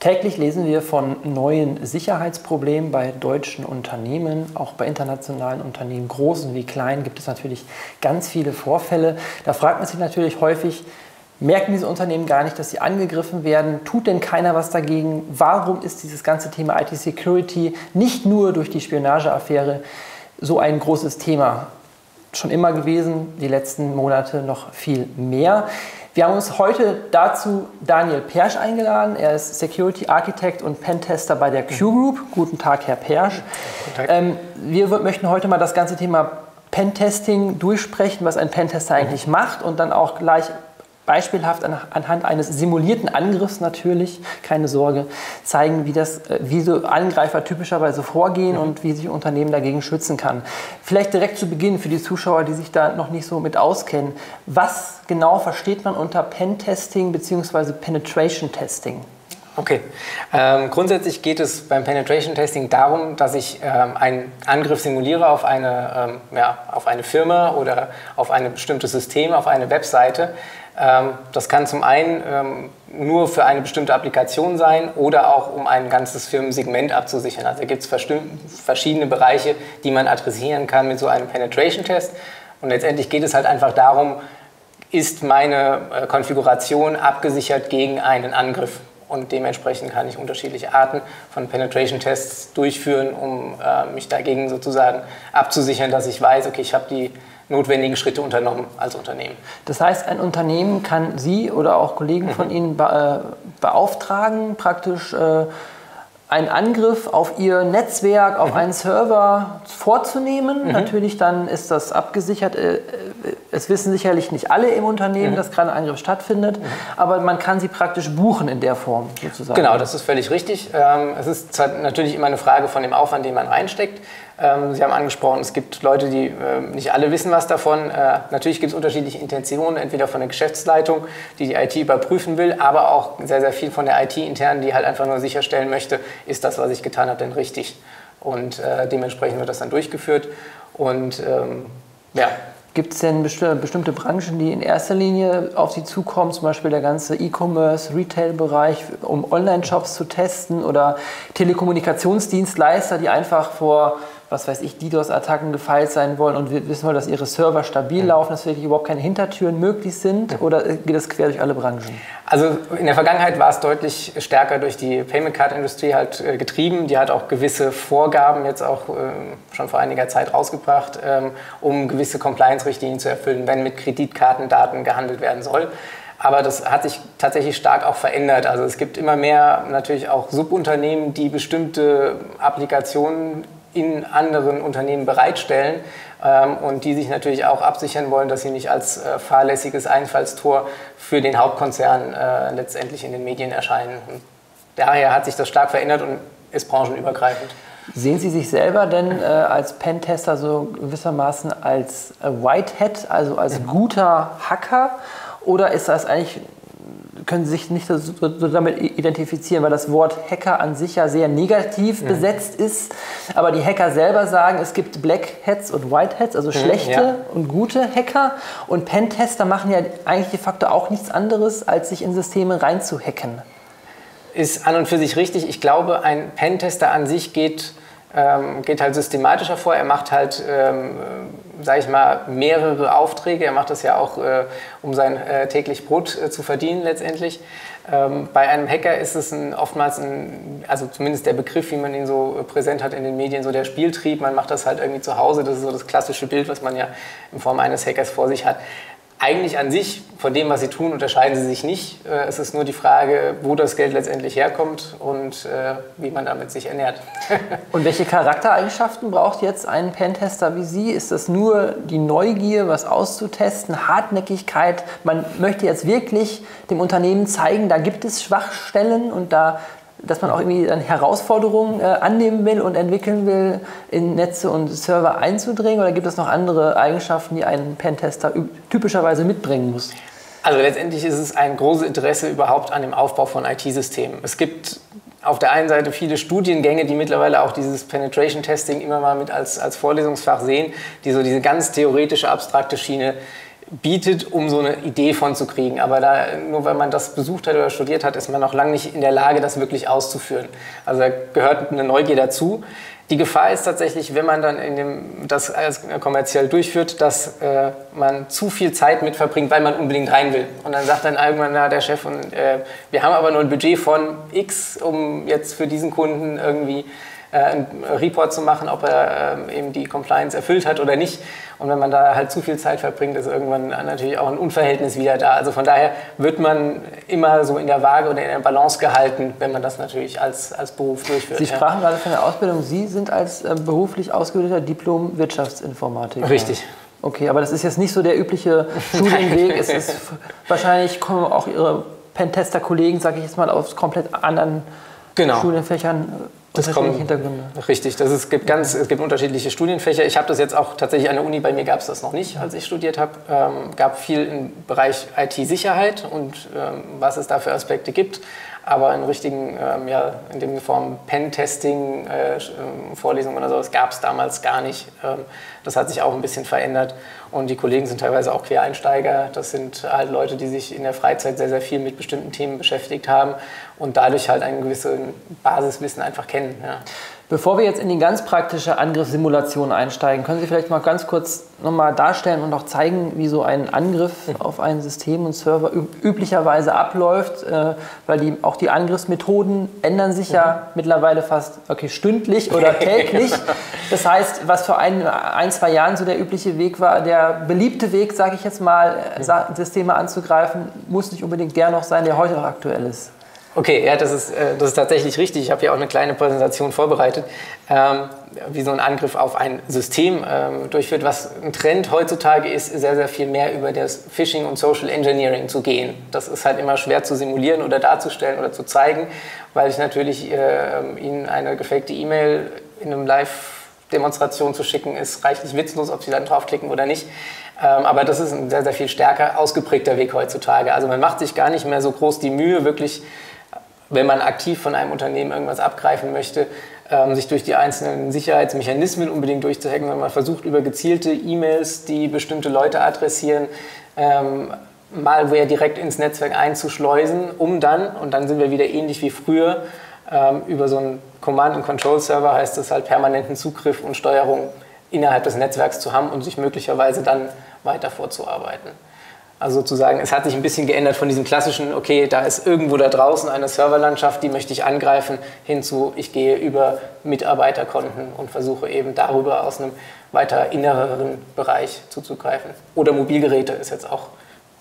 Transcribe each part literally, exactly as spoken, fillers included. Täglich lesen wir von neuen Sicherheitsproblemen bei deutschen Unternehmen, auch bei internationalen Unternehmen, großen wie kleinen, gibt es natürlich ganz viele Vorfälle. Da fragt man sich natürlich häufig, merken diese Unternehmen gar nicht, dass sie angegriffen werden? Tut denn keiner was dagegen? Warum ist dieses ganze Thema I T-Security nicht nur durch die Spionageaffäre so ein großes Thema? Schon immer gewesen, die letzten Monate noch viel mehr. Wir haben uns heute dazu Daniel Persch eingeladen. Er ist Security Architect und Pentester bei der Q-Group. Guten Tag, Herr Persch. Guten Tag. Ähm, wir möchten heute mal das ganze Thema Pentesting durchsprechen, was ein Pentester eigentlich mhm. macht und dann auch gleich beispielhaft an, anhand eines simulierten Angriffs natürlich, keine Sorge, zeigen, wie, das, wie so Angreifer typischerweise vorgehen mhm. und wie sich Unternehmen dagegen schützen kann. Vielleicht direkt zu Beginn für die Zuschauer, die sich da noch nicht so mit auskennen. Was genau versteht man unter Pentesting bzw. Penetration Testing? Okay, ähm, grundsätzlich geht es beim Penetration Testing darum, dass ich ähm, einen Angriff simuliere auf eine, ähm, ja, auf eine Firma oder auf ein bestimmtes System, auf eine Webseite. Ähm, das kann zum einen ähm, nur für eine bestimmte Applikation sein oder auch um ein ganzes Firmensegment abzusichern. Also da gibt es verschiedene Bereiche, die man adressieren kann mit so einem Penetration Test. Und letztendlich geht es halt einfach darum, ist meine äh, Konfiguration abgesichert gegen einen Angriff? Und dementsprechend kann ich unterschiedliche Arten von Penetration-Tests durchführen, um äh, mich dagegen sozusagen abzusichern, dass ich weiß, okay, ich habe die notwendigen Schritte unternommen als Unternehmen. Das heißt, ein Unternehmen kann Sie oder auch Kollegen von Ihnen be äh, beauftragen, praktisch äh, einen Angriff auf Ihr Netzwerk, auf mhm. einen Server vorzunehmen. Mhm. Natürlich dann ist das abgesichert. Äh, Es wissen sicherlich nicht alle im Unternehmen, mhm. dass gerade ein Angriff stattfindet, mhm. aber man kann sie praktisch buchen in der Form sozusagen. Genau, das ist völlig richtig. Es ist natürlich immer eine Frage von dem Aufwand, den man reinsteckt. Sie haben angesprochen, es gibt Leute, die nicht alle wissen was davon. Natürlich gibt es unterschiedliche Intentionen, entweder von der Geschäftsleitung, die die I T überprüfen will, aber auch sehr, sehr viel von der I T intern, die halt einfach nur sicherstellen möchte, ist das, was ich getan habe, denn richtig? Und dementsprechend wird das dann durchgeführt. Und ja. Gibt es denn bestimmte Branchen, die in erster Linie auf Sie zukommen, zum Beispiel der ganze E-Commerce, Retail-Bereich, um Online-Shops zu testen oder Telekommunikationsdienstleister, die einfach vor, was weiß ich, DDoS-Attacken gefeilt sein wollen und wir wissen wollen, dass ihre Server stabil mhm. laufen, dass wirklich überhaupt keine Hintertüren möglich sind mhm. oder geht das quer durch alle Branchen? Also in der Vergangenheit war es deutlich stärker durch die Payment-Card-Industrie halt äh, getrieben. Die hat auch gewisse Vorgaben jetzt auch äh, schon vor einiger Zeit rausgebracht, ähm, um gewisse Compliance-Richtlinien zu erfüllen, wenn mit Kreditkartendaten gehandelt werden soll. Aber das hat sich tatsächlich stark auch verändert. Also es gibt immer mehr natürlich auch Subunternehmen, die bestimmte Applikationen in anderen Unternehmen bereitstellen ähm, und die sich natürlich auch absichern wollen, dass sie nicht als äh, fahrlässiges Einfallstor für den Hauptkonzern äh, letztendlich in den Medien erscheinen. Und daher hat sich das stark verändert und ist branchenübergreifend. Sehen Sie sich selber denn äh, als Pentester so gewissermaßen als äh, Whitehat, also als mhm. guter Hacker, oder ist das eigentlich, können Sie sich nicht so, so damit identifizieren, weil das Wort Hacker an sich ja sehr negativ mhm. besetzt ist. Aber die Hacker selber sagen, es gibt Black Hats und White Hats, also mhm, schlechte ja. und gute Hacker. Und Pentester machen ja eigentlich de facto auch nichts anderes, als sich in Systeme reinzuhacken. Ist an und für sich richtig. Ich glaube, ein Pentester an sich geht, ähm, geht halt systematischer vor. Er macht halt, ähm, sage ich mal, mehrere Aufträge. Er macht das ja auch, äh, um sein äh, täglich Brot äh, zu verdienen letztendlich. Ähm, bei einem Hacker ist es ein, oftmals, ein, also zumindest der Begriff, wie man ihn so präsent hat in den Medien, so der Spieltrieb. Man macht das halt irgendwie zu Hause. Das ist so das klassische Bild, was man ja in Form eines Hackers vor sich hat. Eigentlich an sich, von dem, was sie tun, unterscheiden sie sich nicht. Äh, es ist nur die Frage, wo das Geld letztendlich herkommt und äh, wie man damit sich ernährt. Und welche Charaktereigenschaften braucht jetzt ein Pentester wie Sie? Ist das nur die Neugier, was auszutesten, Hartnäckigkeit? Man möchte jetzt wirklich dem Unternehmen zeigen, da gibt es Schwachstellen und da, dass man auch irgendwie dann Herausforderungen äh, annehmen will und entwickeln will, in Netze und Server einzudringen? Oder gibt es noch andere Eigenschaften, die ein Pentester typischerweise mitbringen muss? Also letztendlich ist es ein großes Interesse überhaupt an dem Aufbau von I T-Systemen. Es gibt auf der einen Seite viele Studiengänge, die mittlerweile auch dieses Penetration-Testing immer mal mit als, als Vorlesungsfach sehen, die so diese ganz theoretische, abstrakte Schiene bietet, um so eine Idee von zu kriegen. Aber da, nur weil man das besucht hat oder studiert hat, ist man noch lange nicht in der Lage, das wirklich auszuführen. Also da gehört eine Neugier dazu. Die Gefahr ist tatsächlich, wenn man dann in dem, das alles kommerziell durchführt, dass äh, man zu viel Zeit mit verbringt, weil man unbedingt rein will. Und dann sagt dann irgendwann na, der Chef, und, äh, wir haben aber nur ein Budget von X, um jetzt für diesen Kunden irgendwie äh, einen Report zu machen, ob er äh, eben die Compliance erfüllt hat oder nicht. Und wenn man da halt zu viel Zeit verbringt, ist irgendwann natürlich auch ein Unverhältnis wieder da. Also von daher wird man immer so in der Waage oder in der Balance gehalten, wenn man das natürlich als, als Beruf durchführt. Sie sprachen ja gerade von der Ausbildung. Sie sind als äh, beruflich ausgebildeter Diplom-Wirtschaftsinformatiker. Richtig. Okay, aber das ist jetzt nicht so der übliche Studienweg. Es ist, wahrscheinlich kommen auch Ihre Pentester-Kollegen, sage ich jetzt mal, aus komplett anderen genau. Studienfächern. Das kommt, Hintergründe. Richtig, das ist, es, gibt ganz, es gibt unterschiedliche Studienfächer. Ich habe das jetzt auch tatsächlich an der Uni, bei mir gab es das noch nicht, als ich studiert habe. Ähm, gab viel im Bereich I T-Sicherheit und ähm, was es da für Aspekte gibt. Aber in richtigen, ähm, ja, in dem Form Pen-Testing-Vorlesungen äh, oder sowas gab es damals gar nicht. Ähm, das hat sich auch ein bisschen verändert. Und die Kollegen sind teilweise auch Quereinsteiger. Das sind halt Leute, die sich in der Freizeit sehr, sehr viel mit bestimmten Themen beschäftigt haben und dadurch halt ein gewisses Basiswissen einfach kennen. Ja. Bevor wir jetzt in die ganz praktische Angriffssimulation einsteigen, können Sie vielleicht mal ganz kurz nochmal darstellen und auch zeigen, wie so ein Angriff auf ein System und Server üblicherweise abläuft, äh, weil die, auch die Angriffsmethoden ändern sich ja mhm. mittlerweile fast okay, stündlich oder täglich. Das heißt, was vor ein, ein, zwei Jahren so der übliche Weg war, der beliebte Weg, sage ich jetzt mal, mhm. Systeme anzugreifen, muss nicht unbedingt der noch sein, der heute noch aktuell ist. Okay, ja, das ist, äh, das ist tatsächlich richtig. Ich habe hier auch eine kleine Präsentation vorbereitet, ähm, wie so ein Angriff auf ein System ähm, durchführt. Was ein Trend heutzutage ist, sehr, sehr viel mehr über das Phishing und Social Engineering zu gehen. Das ist halt immer schwer zu simulieren oder darzustellen oder zu zeigen, weil ich natürlich äh, Ihnen eine gefakte E-Mail in einem Live-Demonstration zu schicken, ist reichlich witzlos, ob Sie dann draufklicken oder nicht. Aber das ist ein sehr, sehr viel stärker ausgeprägter Weg heutzutage. Also man macht sich gar nicht mehr so groß die Mühe, wirklich, wenn man aktiv von einem Unternehmen irgendwas abgreifen möchte, sich durch die einzelnen Sicherheitsmechanismen unbedingt durchzuhacken, sondern man versucht über gezielte E-Mails, die bestimmte Leute adressieren, Malware direkt ins Netzwerk einzuschleusen, um dann, und dann sind wir wieder ähnlich wie früher, über so einen Command-and-Control-Server heißt das halt permanenten Zugriff und Steuerung innerhalb des Netzwerks zu haben und sich möglicherweise dann weiter vorzuarbeiten. Also sozusagen, es hat sich ein bisschen geändert von diesem klassischen, okay, da ist irgendwo da draußen eine Serverlandschaft, die möchte ich angreifen, hinzu, ich gehe über Mitarbeiterkonten und versuche eben darüber aus einem weiter inneren Bereich zuzugreifen. Oder Mobilgeräte ist jetzt auch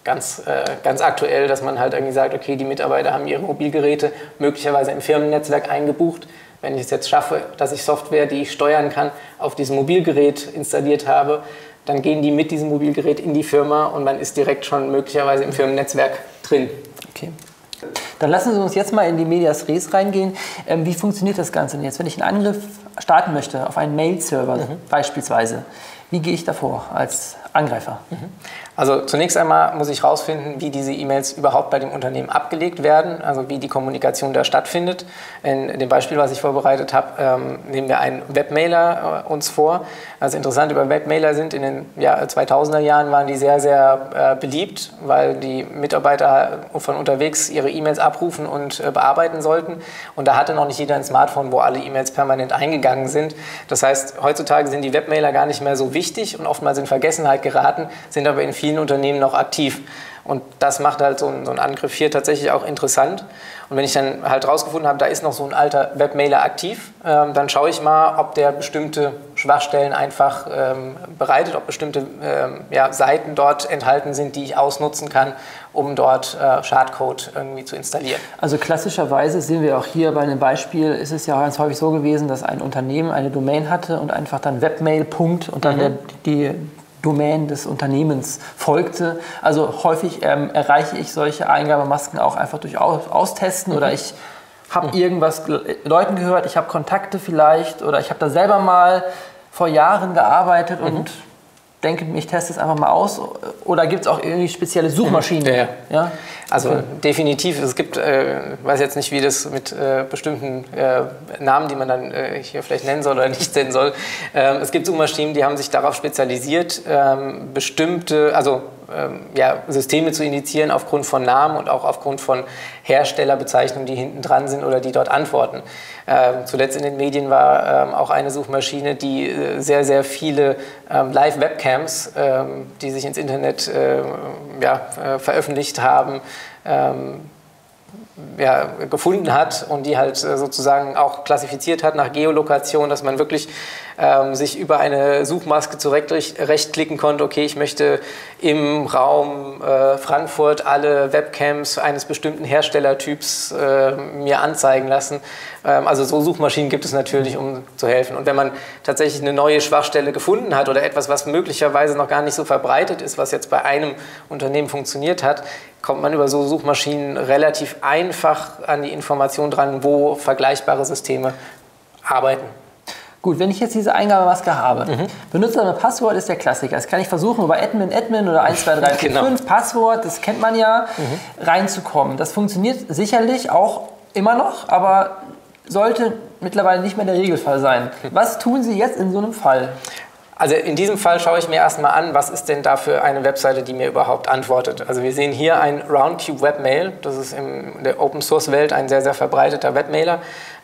Ganz, äh, ganz aktuell, dass man halt irgendwie sagt, okay, die Mitarbeiter haben ihre Mobilgeräte möglicherweise im Firmennetzwerk eingebucht. Wenn ich es jetzt schaffe, dass ich Software, die ich steuern kann, auf diesem Mobilgerät installiert habe, dann gehen die mit diesem Mobilgerät in die Firma und man ist direkt schon möglicherweise im Firmennetzwerk drin. Okay. Dann lassen Sie uns jetzt mal in die Medias Res reingehen. Ähm, wie funktioniert das Ganze denn jetzt? Wenn ich einen Angriff starten möchte auf einen Mail-Server mhm. beispielsweise, wie gehe ich davor als Angreifer? Also zunächst einmal muss ich herausfinden, wie diese E-Mails überhaupt bei dem Unternehmen abgelegt werden, also wie die Kommunikation da stattfindet. In dem Beispiel, was ich vorbereitet habe, ähm, nehmen wir einen Webmailer äh, uns vor. Was interessant über Webmailer sind, in den ja, zweitausender Jahren waren die sehr, sehr äh, beliebt, weil die Mitarbeiter von unterwegs ihre E-Mails abrufen und äh, bearbeiten sollten. Und da hatte noch nicht jeder ein Smartphone, wo alle E-Mails permanent eingegangen sind. Das heißt, heutzutage sind die Webmailer gar nicht mehr so wichtig und oftmals in Vergessenheit geraten, sind aber in vielen Unternehmen noch aktiv. Und das macht halt so einen, so einen Angriff hier tatsächlich auch interessant. Und wenn ich dann halt rausgefunden habe, da ist noch so ein alter Webmailer aktiv, ähm, dann schaue ich mal, ob der bestimmte Schwachstellen einfach ähm, bereitet, ob bestimmte ähm, ja, Seiten dort enthalten sind, die ich ausnutzen kann, um dort äh, Schadcode irgendwie zu installieren. Also klassischerweise sehen wir auch hier bei einem Beispiel, ist es ja ganz häufig so gewesen, dass ein Unternehmen eine Domain hatte und einfach dann Webmail. Punkt und dann mhm. der, die Domain des Unternehmens folgte. Also häufig ähm, erreiche ich solche Eingabemasken auch einfach durch Aus Austesten mhm. oder ich habe mhm. irgendwas Leuten gehört, ich habe Kontakte vielleicht oder ich habe da selber mal vor Jahren gearbeitet mhm. und denke, ich teste es einfach mal aus. Oder gibt es auch irgendwie spezielle Suchmaschinen? Ja, ja. Ja? Also okay. definitiv. Es gibt, äh, ich weiß jetzt nicht, wie das mit äh, bestimmten äh, Namen, die man dann äh, hier vielleicht nennen soll oder nicht nennen soll. Ähm, es gibt Suchmaschinen, die haben sich darauf spezialisiert, ähm, bestimmte, also ähm, ja, Systeme zu initiieren aufgrund von Namen und auch aufgrund von Herstellerbezeichnungen, die hinten dran sind oder die dort antworten. Ähm, zuletzt in den Medien war ähm, auch eine Suchmaschine, die äh, sehr, sehr viele ähm, Live-Webcams, ähm, die sich ins Internet äh, ja, äh, veröffentlicht haben, ähm, Ja, gefunden hat und die halt sozusagen auch klassifiziert hat nach Geolokation, dass man wirklich ähm, sich über eine Suchmaske zurecht rechtklicken konnte, okay, ich möchte im Raum äh, Frankfurt alle Webcams eines bestimmten Herstellertyps äh, mir anzeigen lassen. Ähm, also so Suchmaschinen gibt es natürlich, um zu helfen. Und wenn man tatsächlich eine neue Schwachstelle gefunden hat oder etwas, was möglicherweise noch gar nicht so verbreitet ist, was jetzt bei einem Unternehmen funktioniert hat, kommt man über so Suchmaschinen relativ einfach an die Information dran, wo vergleichbare Systeme arbeiten. Gut, wenn ich jetzt diese Eingabemaske habe, mhm. Benutzer mit Passwort ist der Klassiker. Das kann ich versuchen, über Admin, Admin oder eins, zwei, drei, vier, genau. fünf, Passwort, das kennt man ja, mhm. reinzukommen. Das funktioniert sicherlich auch immer noch, aber sollte mittlerweile nicht mehr der Regelfall sein. Was tun Sie jetzt in so einem Fall? Also in diesem Fall schaue ich mir erstmal an, was ist denn da für eine Webseite, die mir überhaupt antwortet. Also wir sehen hier ein Roundcube Webmail, das ist in der Open-Source-Welt ein sehr, sehr verbreiteter Webmailer,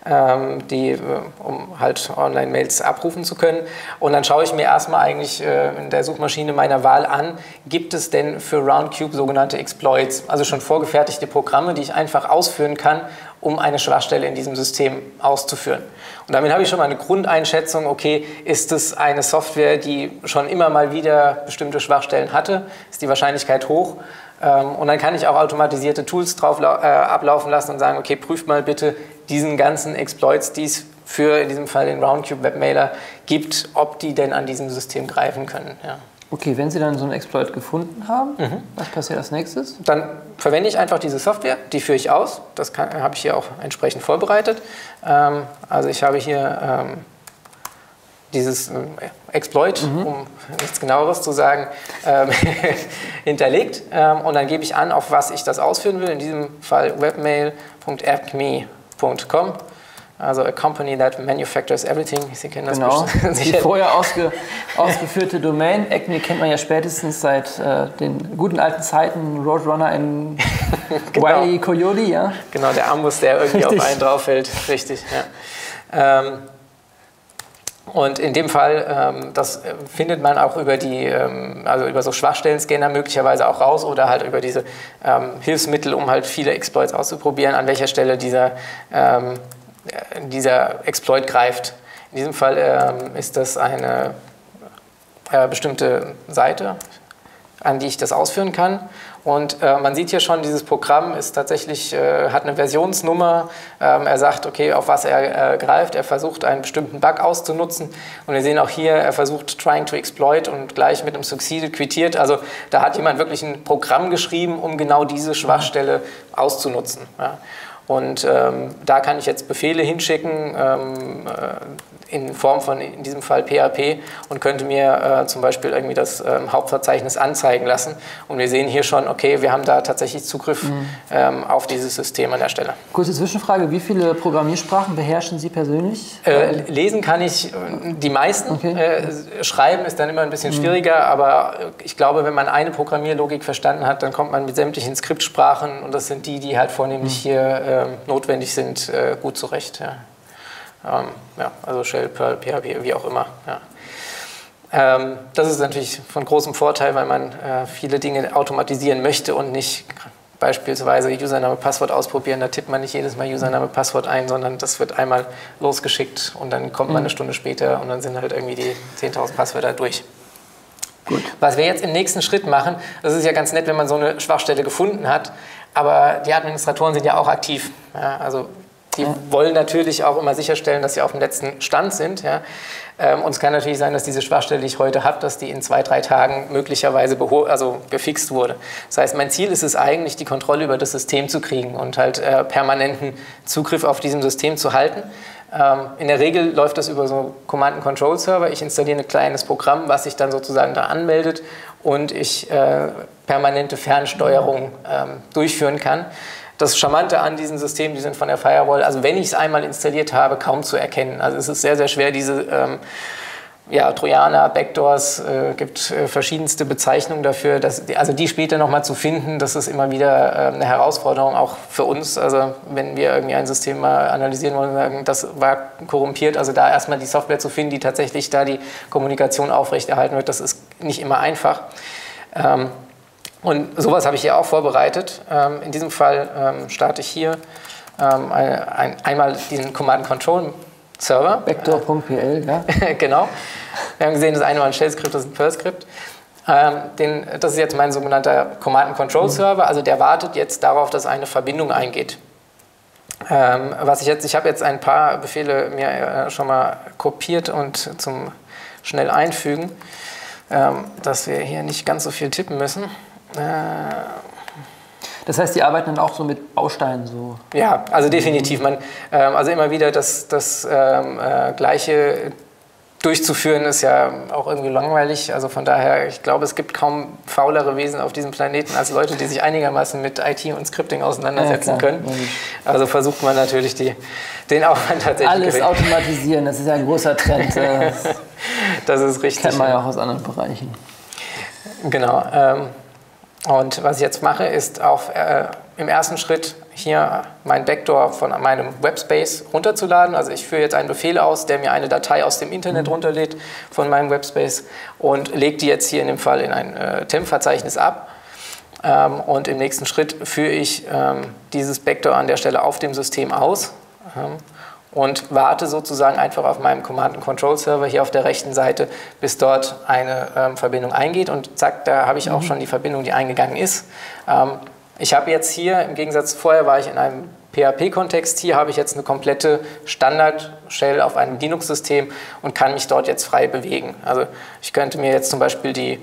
ähm, die, um halt Online-Mails abrufen zu können. Und dann schaue ich mir erstmal eigentlich äh, in der Suchmaschine meiner Wahl an, gibt es denn für Roundcube sogenannte Exploits, also schon vorgefertigte Programme, die ich einfach ausführen kann, um eine Schwachstelle in diesem System auszuführen. Und damit habe ich schon mal eine Grundeinschätzung, okay, ist es eine Software, die schon immer mal wieder bestimmte Schwachstellen hatte, ist die Wahrscheinlichkeit hoch. Und dann kann ich auch automatisierte Tools drauf ablaufen lassen und sagen, okay, prüft mal bitte diesen ganzen Exploits, die es für in diesem Fall den Roundcube Webmailer gibt, ob die denn an diesem System greifen können. Ja. Okay, wenn Sie dann so einen Exploit gefunden haben, mhm. was passiert als nächstes? Dann verwende ich einfach diese Software, die führe ich aus. Das kann, habe ich hier auch entsprechend vorbereitet. Ähm, also ich habe hier ähm, dieses äh, Exploit, mhm. um nichts Genaueres zu sagen, ähm, hinterlegt. Ähm, und dann gebe ich an, auf was ich das ausführen will. In diesem Fall webmail punkt acme punkt com. Also, a company that manufactures everything. Sie kennen das genau. Die vorher ausge, ausgeführte Domain. Acme kennt man ja spätestens seit äh, den guten alten Zeiten. Roadrunner in genau. Wile E. Coyote, ja? Genau, der Amboss, der irgendwie Richtig. auf einen drauf fällt. Richtig, ja. Ähm, und in dem Fall, ähm, das findet man auch über die, ähm, also über so Schwachstellen-Scanner möglicherweise auch raus oder halt über diese ähm, Hilfsmittel, um halt viele Exploits auszuprobieren, an welcher Stelle dieser ähm, dieser Exploit greift. In diesem Fall ähm, ist das eine äh, bestimmte Seite, an die ich das ausführen kann. Und äh, man sieht hier schon, dieses Programm ist tatsächlich, äh, hat eine Versionsnummer. Ähm, er sagt, okay, auf was er äh, greift. Er versucht, einen bestimmten Bug auszunutzen. Und wir sehen auch hier, er versucht, trying to exploit und gleich mit einem succeeded quittiert. Also da hat jemand wirklich ein Programm geschrieben, um genau diese Schwachstelle auszunutzen. Ja. Und ähm, da kann ich jetzt Befehle hinschicken, ähm, äh, in Form von in diesem Fall P H P, und könnte mir äh, zum Beispiel irgendwie das äh, Hauptverzeichnis anzeigen lassen. Und wir sehen hier schon, okay, wir haben da tatsächlich Zugriff mhm. ähm, auf dieses System an der Stelle. Kurze Zwischenfrage, wie viele Programmiersprachen beherrschen Sie persönlich? Äh, lesen kann ich äh, die meisten, okay. äh, schreiben ist dann immer ein bisschen mhm. schwieriger, aber ich glaube, wenn man eine Programmierlogik verstanden hat, dann kommt man mit sämtlichen Skriptsprachen, und das sind die, die halt vornehmlich mhm. hier äh, notwendig sind, gut zurecht. Ja. Ähm, ja, also Shell, Perl, P H P, wie auch immer. Ja. Ähm, das ist natürlich von großem Vorteil, weil man äh, viele Dinge automatisieren möchte und nicht beispielsweise Username, Passwort ausprobieren. Da tippt man nicht jedes Mal Username, Passwort ein, sondern das wird einmal losgeschickt und dann kommt man eine Stunde später und dann sind halt irgendwie die zehntausend Passwörter durch. Gut. Was wir jetzt im nächsten Schritt machen, das ist ja ganz nett, wenn man so eine Schwachstelle gefunden hat, aber die Administratoren sind ja auch aktiv. Ja, also die ja. wollen natürlich auch immer sicherstellen, dass sie auf dem letzten Stand sind. Ja. Ähm, und es kann natürlich sein, dass diese Schwachstelle, die ich heute habe, dass die in zwei, drei Tagen möglicherweise also gefixt wurde. Das heißt, mein Ziel ist es eigentlich, die Kontrolle über das System zu kriegen und halt äh, permanenten Zugriff auf diesem System zu halten. In der Regel läuft das über so Command-and-Control-Server. Ich installiere ein kleines Programm, was sich dann sozusagen da anmeldet und ich äh, permanente Fernsteuerung ähm, durchführen kann. Das Charmante an diesen Systemen, die sind von der Firewall, also wenn ich es einmal installiert habe, kaum zu erkennen. Also es ist sehr, sehr schwer, diese ähm, ja, Trojaner, Backdoors, äh, gibt äh, verschiedenste Bezeichnungen dafür. Dass, also die später nochmal zu finden, das ist immer wieder äh, eine Herausforderung, auch für uns. Also wenn wir irgendwie ein System mal analysieren wollen, sagen, das war korrumpiert, also da erstmal die Software zu finden, die tatsächlich da die Kommunikation aufrechterhalten wird, das ist nicht immer einfach. Ähm, und sowas habe ich ja auch vorbereitet. Ähm, in diesem Fall ähm, starte ich hier ähm, ein, ein, einmal diesen Command-Control Server. Vector.pl, ja. Genau. Wir haben gesehen, das eine war ein Shell-Skript, das ist ein Perl-Skript. Ähm, den, das ist jetzt mein sogenannter Command-and-Control-Server, also der wartet jetzt darauf, dass eine Verbindung eingeht. Ähm, was ich jetzt, ich habe jetzt ein paar Befehle mir äh, schon mal kopiert und zum schnell einfügen, ähm, dass wir hier nicht ganz so viel tippen müssen. Äh, Das heißt, die arbeiten dann auch so mit Bausteinen? So. Ja, also definitiv. Man, ähm, also immer wieder das, das ähm, äh, Gleiche durchzuführen, ist ja auch irgendwie langweilig. Also von daher, ich glaube, es gibt kaum faulere Wesen auf diesem Planeten als Leute, die sich einigermaßen mit I T und Scripting auseinandersetzen ja, können. Also versucht man natürlich, die, den Aufwand tatsächlich alles gering. Automatisieren, das ist ja ein großer Trend. Das, das ist richtig. Kennt man ja auch aus anderen Bereichen. Genau. Ähm, Und was ich jetzt mache, ist auf, äh, im ersten Schritt hier mein Backdoor von meinem Webspace runterzuladen. Also ich führe jetzt einen Befehl aus, der mir eine Datei aus dem Internet runterlädt von meinem Webspace und lege die jetzt hier in dem Fall in ein äh, Temp-Verzeichnis ab. Ähm, und im nächsten Schritt führe ich ähm, dieses Backdoor an der Stelle auf dem System aus ähm, und warte sozusagen einfach auf meinem Command-and-Control-Server hier auf der rechten Seite, bis dort eine ähm, Verbindung eingeht. Und zack, da habe ich auch schon die Verbindung, die eingegangen ist. Ähm, ich habe jetzt hier, im Gegensatz vorher war ich in einem P H P-Kontext, hier habe ich jetzt eine komplette Standard-Shell auf einem Linux-System und kann mich dort jetzt frei bewegen. Also ich könnte mir jetzt zum Beispiel die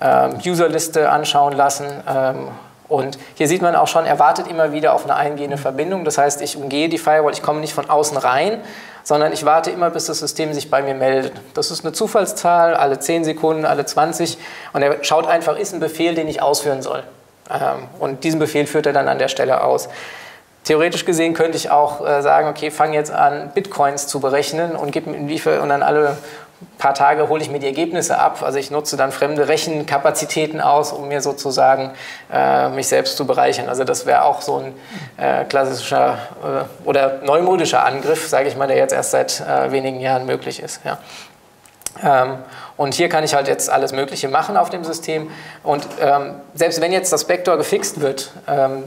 ähm, User-Liste anschauen lassen, ähm, und hier sieht man auch schon, er wartet immer wieder auf eine eingehende Verbindung. Das heißt, ich umgehe die Firewall, ich komme nicht von außen rein, sondern ich warte immer, bis das System sich bei mir meldet. Das ist eine Zufallszahl, alle zehn Sekunden, alle zwanzig. Und er schaut einfach, ist ein Befehl, den ich ausführen soll. Und diesen Befehl führt er dann an der Stelle aus. Theoretisch gesehen könnte ich auch sagen, okay, fange jetzt an, Bitcoins zu berechnen und gib mir Liefer und dann alle paar Tage hole ich mir die Ergebnisse ab. Also ich nutze dann fremde Rechenkapazitäten aus, um mir sozusagen äh, mich selbst zu bereichern. Also das wäre auch so ein äh, klassischer äh, oder neumodischer Angriff, sage ich mal, der jetzt erst seit äh, wenigen Jahren möglich ist. Ja. Ähm, und hier kann ich halt jetzt alles Mögliche machen auf dem System. Und ähm, selbst wenn jetzt das Backdoor gefixt wird, ähm,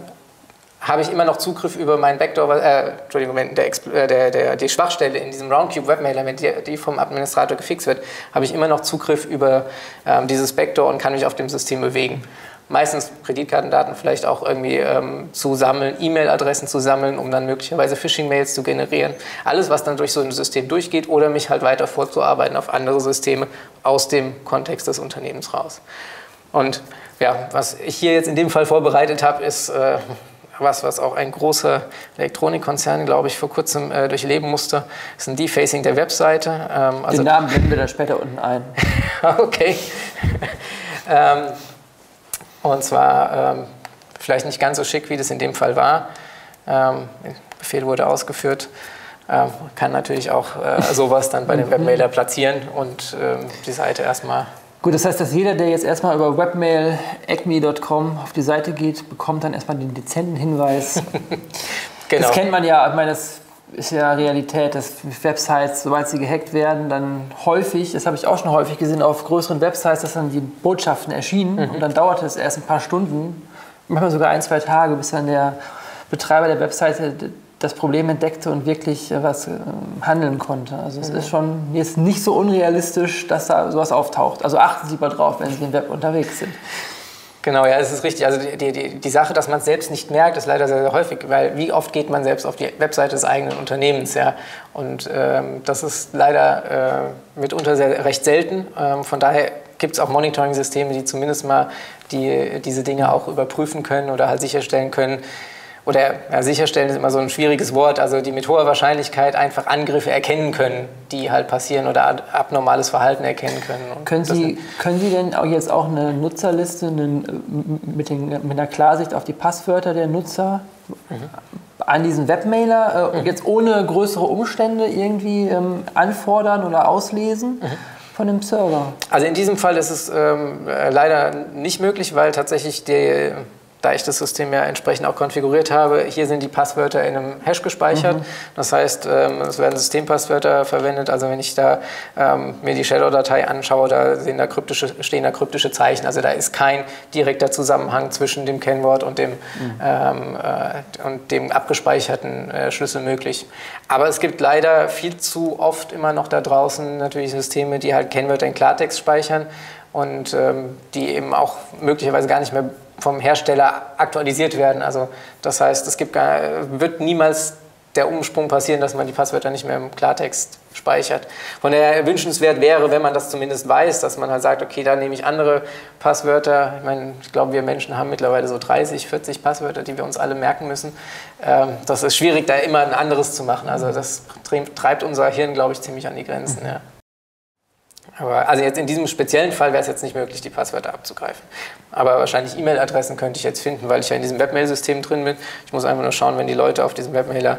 habe ich immer noch Zugriff über meinen Backdoor, äh, Entschuldigung, der, äh, der, der, die Schwachstelle in diesem Roundcube Webmailer, wenn die, die vom Administrator gefixt wird, habe ich immer noch Zugriff über ähm, dieses Backdoor und kann mich auf dem System bewegen. Meistens Kreditkartendaten vielleicht auch irgendwie ähm, zu sammeln, E-Mail-Adressen zu sammeln, um dann möglicherweise Phishing-Mails zu generieren. Alles, was dann durch so ein System durchgeht oder mich halt weiter vorzuarbeiten auf andere Systeme aus dem Kontext des Unternehmens raus. Und ja, was ich hier jetzt in dem Fall vorbereitet habe, ist äh, was, was auch ein großer Elektronikkonzern, glaube ich, vor kurzem äh, durchleben musste, ist ein Defacing der Webseite. Ähm, also Den Namen blenden wir dann später unten ein. Okay. ähm, und zwar ähm, vielleicht nicht ganz so schick, wie das in dem Fall war. Ähm, der Befehl wurde ausgeführt. Ähm, kann natürlich auch äh, sowas dann bei dem Webmailer platzieren und ähm, die Seite erstmal. Gut, das heißt, dass jeder, der jetzt erstmal über Webmail acme Punkt com auf die Seite geht, bekommt dann erstmal den dezenten Hinweis. Genau. Das kennt man ja, ich meine, das ist ja Realität, dass Websites, sobald sie gehackt werden, dann häufig, das habe ich auch schon häufig gesehen, auf größeren Websites, dass dann die Botschaften erschienen mhm. und dann dauerte es erst ein paar Stunden, manchmal sogar ein, zwei Tage, bis dann der Betreiber der Webseite das Problem entdeckte und wirklich was handeln konnte. Also es ist schon jetzt nicht so unrealistisch, dass da sowas auftaucht. Also achten Sie mal drauf, wenn Sie im Web unterwegs sind. Genau, ja, es ist richtig. Also die, die, die Sache, dass man es selbst nicht merkt, ist leider sehr, sehr häufig, weil wie oft geht man selbst auf die Webseite des eigenen Unternehmens, ja? Und ähm, das ist leider äh, mitunter sehr, recht selten. Ähm, von daher gibt es auch Monitoring-Systeme, die zumindest mal die, diese Dinge auch überprüfen können oder halt sicherstellen können, oder ja, sicherstellen ist immer so ein schwieriges Wort, also die mit hoher Wahrscheinlichkeit einfach Angriffe erkennen können, die halt passieren oder abnormales Verhalten erkennen können. Und können, Sie, können Sie denn auch jetzt auch eine Nutzerliste eine, mit, den, mit einer Klarsicht auf die Passwörter der Nutzer mhm. an diesen Webmailer äh, mhm. jetzt ohne größere Umstände irgendwie ähm, anfordern oder auslesen? Mhm. von dem Server? Also in diesem Fall ist es ähm, leider nicht möglich, weil tatsächlich, die, da ich das System ja entsprechend auch konfiguriert habe, hier sind die Passwörter in einem Hash gespeichert. Mhm. Das heißt, ähm, es werden Systempasswörter verwendet. Also wenn ich da ähm, mir die Shadow-Datei anschaue, da stehen da, kryptische, stehen da kryptische Zeichen. Also da ist kein direkter Zusammenhang zwischen dem Kennwort und dem, mhm. ähm, äh, und dem abgespeicherten äh, Schlüssel möglich. Aber es gibt leider viel zu oft immer noch da draußen natürlich Systeme, die halt Kennwörter in Klartext speichern und ähm, die eben auch möglicherweise gar nicht mehr vom Hersteller aktualisiert werden. Also das heißt, es gibt gar, wird niemals der Umsprung passieren, dass man die Passwörter nicht mehr im Klartext speichert. Von daher wünschenswert wäre, wenn man das zumindest weiß, dass man halt sagt, okay, da nehme ich andere Passwörter. Ich meine, ich glaube, wir Menschen haben mittlerweile so dreißig, vierzig Passwörter, die wir uns alle merken müssen. Ähm, das ist schwierig, da immer ein anderes zu machen. Also das treibt unser Hirn, glaube ich, ziemlich an die Grenzen. Ja. Aber also jetzt in diesem speziellen Fall wäre es jetzt nicht möglich, die Passwörter abzugreifen. Aber wahrscheinlich E-Mail-Adressen könnte ich jetzt finden, weil ich ja in diesem Webmail-System drin bin. Ich muss einfach nur schauen, wenn die Leute auf diesem Webmailer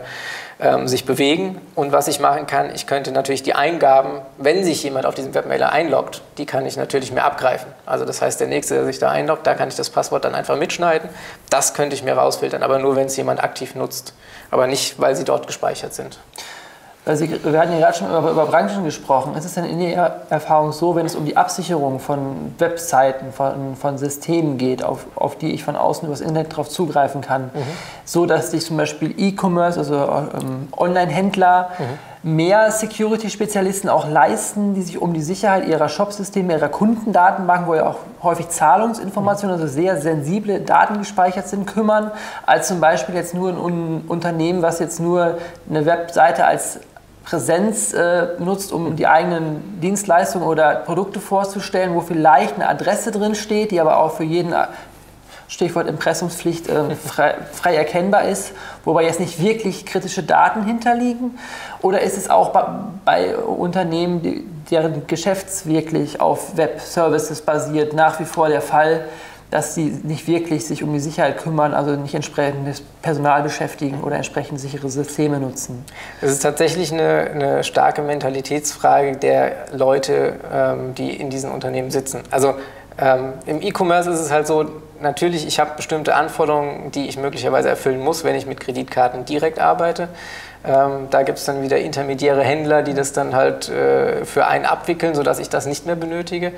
ähm, sich bewegen. Und was ich machen kann, ich könnte natürlich die Eingaben, wenn sich jemand auf diesem Webmailer einloggt, die kann ich natürlich mir abgreifen. Also das heißt, der Nächste, der sich da einloggt, da kann ich das Passwort dann einfach mitschneiden. Das könnte ich mir rausfiltern, aber nur, wenn es jemand aktiv nutzt. Aber nicht, weil sie dort gespeichert sind. Also wir hatten ja gerade schon über, über Branchen gesprochen. Ist es denn in Ihrer Erfahrung so, wenn es um die Absicherung von Webseiten, von, von Systemen geht, auf, auf die ich von außen übers Internet drauf zugreifen kann, mhm. so dass sich zum Beispiel E-Commerce, also ähm, Online-Händler, mhm. mehr Security-Spezialisten auch leisten, die sich um die Sicherheit ihrer Shop-Systeme, ihrer Kundendatenbanken, wo ja auch häufig Zahlungsinformationen, mhm. also sehr sensible Daten gespeichert sind, kümmern, als zum Beispiel jetzt nur ein Unternehmen, was jetzt nur eine Webseite als Präsenz äh, nutzt, um die eigenen Dienstleistungen oder Produkte vorzustellen, wo vielleicht eine Adresse drin steht, die aber auch für jeden, Stichwort Impressumspflicht, äh, frei, frei erkennbar ist, wobei jetzt nicht wirklich kritische Daten hinterliegen? Oder ist es auch bei, bei Unternehmen, die, deren Geschäfts wirklich auf Web-Services basiert, nach wie vor der Fall, dass sie nicht wirklich sich um die Sicherheit kümmern, also nicht entsprechendes Personal beschäftigen oder entsprechend sichere Systeme nutzen? Es ist tatsächlich eine, eine starke Mentalitätsfrage der Leute, ähm, die in diesen Unternehmen sitzen. Also ähm, im E-Commerce ist es halt so, natürlich, ich habe bestimmte Anforderungen, die ich möglicherweise erfüllen muss, wenn ich mit Kreditkarten direkt arbeite. Ähm, da gibt es dann wieder intermediäre Händler, die das dann halt äh, für einen abwickeln, sodass ich das nicht mehr benötige.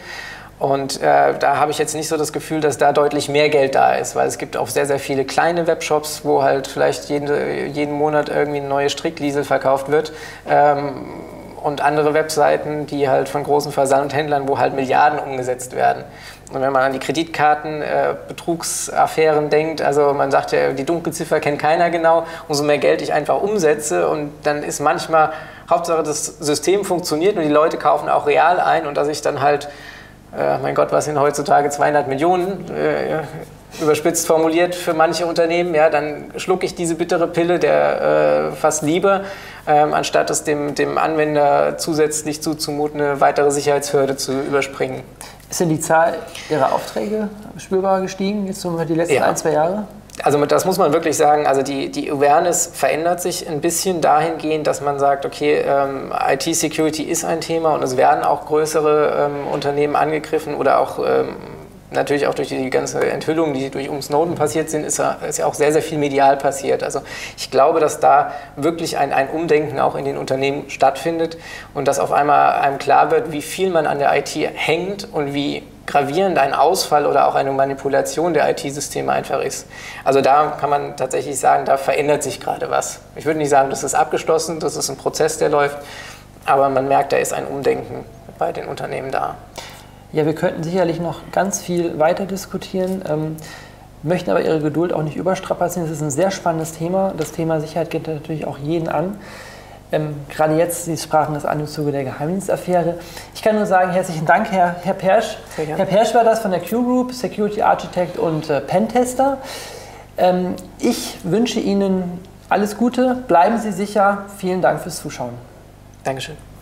Und äh, da habe ich jetzt nicht so das Gefühl, dass da deutlich mehr Geld da ist, weil es gibt auch sehr, sehr viele kleine Webshops, wo halt vielleicht jede, jeden Monat irgendwie eine neue Strickliesel verkauft wird ähm, und andere Webseiten, die halt von großen Versandhändlern, wo halt Milliarden umgesetzt werden. Und wenn man an die Kreditkarten-Betrugsaffären äh, denkt, also man sagt ja, die Dunkelziffer kennt keiner genau, umso mehr Geld ich einfach umsetze und dann ist manchmal, Hauptsache das System funktioniert und die Leute kaufen auch real ein und dass ich dann halt Äh, mein Gott, was sind heutzutage zweihundert Millionen, äh, überspitzt formuliert für manche Unternehmen, ja, dann schlucke ich diese bittere Pille der äh, fast Liebe, ähm, anstatt es dem, dem Anwender zusätzlich zuzumuten, eine weitere Sicherheitshürde zu überspringen. Ist denn die Zahl Ihrer Aufträge spürbar gestiegen, jetzt über die letzten ja. ein, zwei Jahre? Also das muss man wirklich sagen, also die, die Awareness verändert sich ein bisschen dahingehend, dass man sagt, okay, ähm, I T-Security ist ein Thema und es werden auch größere ähm, Unternehmen angegriffen oder auch ähm, natürlich auch durch die ganze Enthüllung, die durch um Snowden passiert sind, ist, ist ja auch sehr, sehr viel medial passiert. Also ich glaube, dass da wirklich ein, ein Umdenken auch in den Unternehmen stattfindet und dass auf einmal einem klar wird, wie viel man an der I T hängt und wie gravierend ein Ausfall oder auch eine Manipulation der I T-Systeme einfach ist. Also da kann man tatsächlich sagen, da verändert sich gerade was. Ich würde nicht sagen, das ist abgeschlossen, das ist ein Prozess, der läuft, aber man merkt, da ist ein Umdenken bei den Unternehmen da. Ja, wir könnten sicherlich noch ganz viel weiter diskutieren, ähm, möchten aber Ihre Geduld auch nicht überstrapazieren. Es ist ein sehr spannendes Thema. Das Thema Sicherheit geht natürlich auch jeden an. Ähm, gerade jetzt, Sie sprachen das an im Zuge der Geheimdienstaffäre. Ich kann nur sagen, herzlichen Dank, Herr, Herr Persch. Herr Persch war das von der Q-Group, Security Architect und äh, Pentester. Ähm, ich wünsche Ihnen alles Gute, bleiben Sie sicher. Vielen Dank fürs Zuschauen. Dankeschön.